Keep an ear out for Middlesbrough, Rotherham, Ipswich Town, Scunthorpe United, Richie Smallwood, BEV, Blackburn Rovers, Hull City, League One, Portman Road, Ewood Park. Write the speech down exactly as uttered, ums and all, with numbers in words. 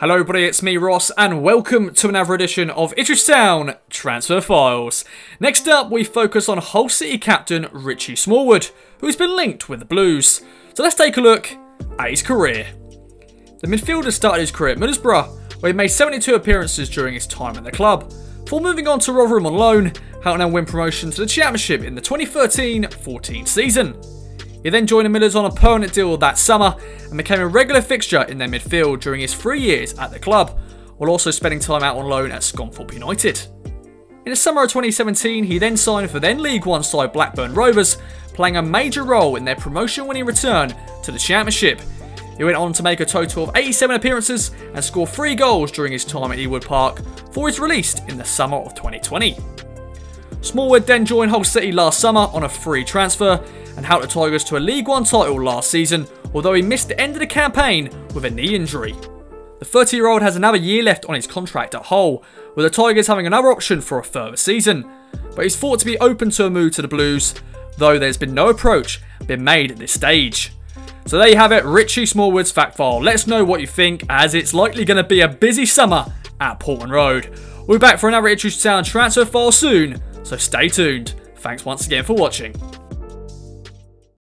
Hello everybody, it's me Ross and welcome to another edition of Ipswich Town Transfer Files. Next up we focus on Hull City captain Richie Smallwood, who's been linked with the Blues. So let's take a look at his career. The midfielder started his career at Middlesbrough, where he made seventy-two appearances during his time at the club, before moving on to Rotherham on loan, helping them win promotion to the Championship in the twenty thirteen fourteen season. He then joined the Millers on a permanent deal that summer and became a regular fixture in their midfield during his three years at the club, while also spending time out on loan at Scunthorpe United. In the summer of twenty seventeen, he then signed for then League One side Blackburn Rovers, playing a major role in their promotion-winning return to the Championship. He went on to make a total of eighty-seven appearances and score three goals during his time at Ewood Park, before he was released in the summer of twenty twenty. Smallwood then joined Hull City last summer on a free transfer and helped the Tigers to a League One title last season, although he missed the end of the campaign with a knee injury. The thirty-year-old has another year left on his contract at Hull, with the Tigers having another option for a further season, but he's thought to be open to a move to the Blues, though there's been no approach being made at this stage. So there you have it, Richie Smallwood's fact file. Let us know what you think, as it's likely going to be a busy summer at Portman Road. We'll be back for another Ipswich Town transfer file soon, so stay tuned. Thanks once again for watching.